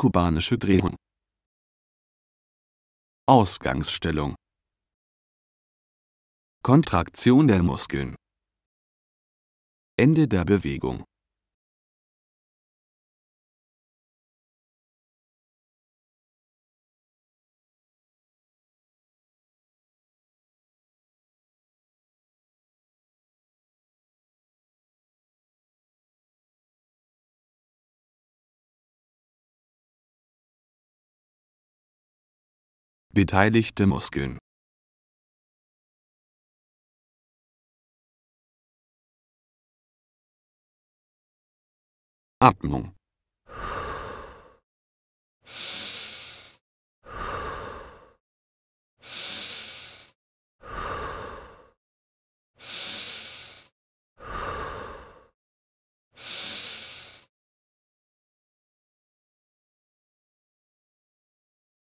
kubanische Drehung. Ausgangsstellung. Kontraktion der Muskeln. Ende der Bewegung. Beteiligte Muskeln. Atmung.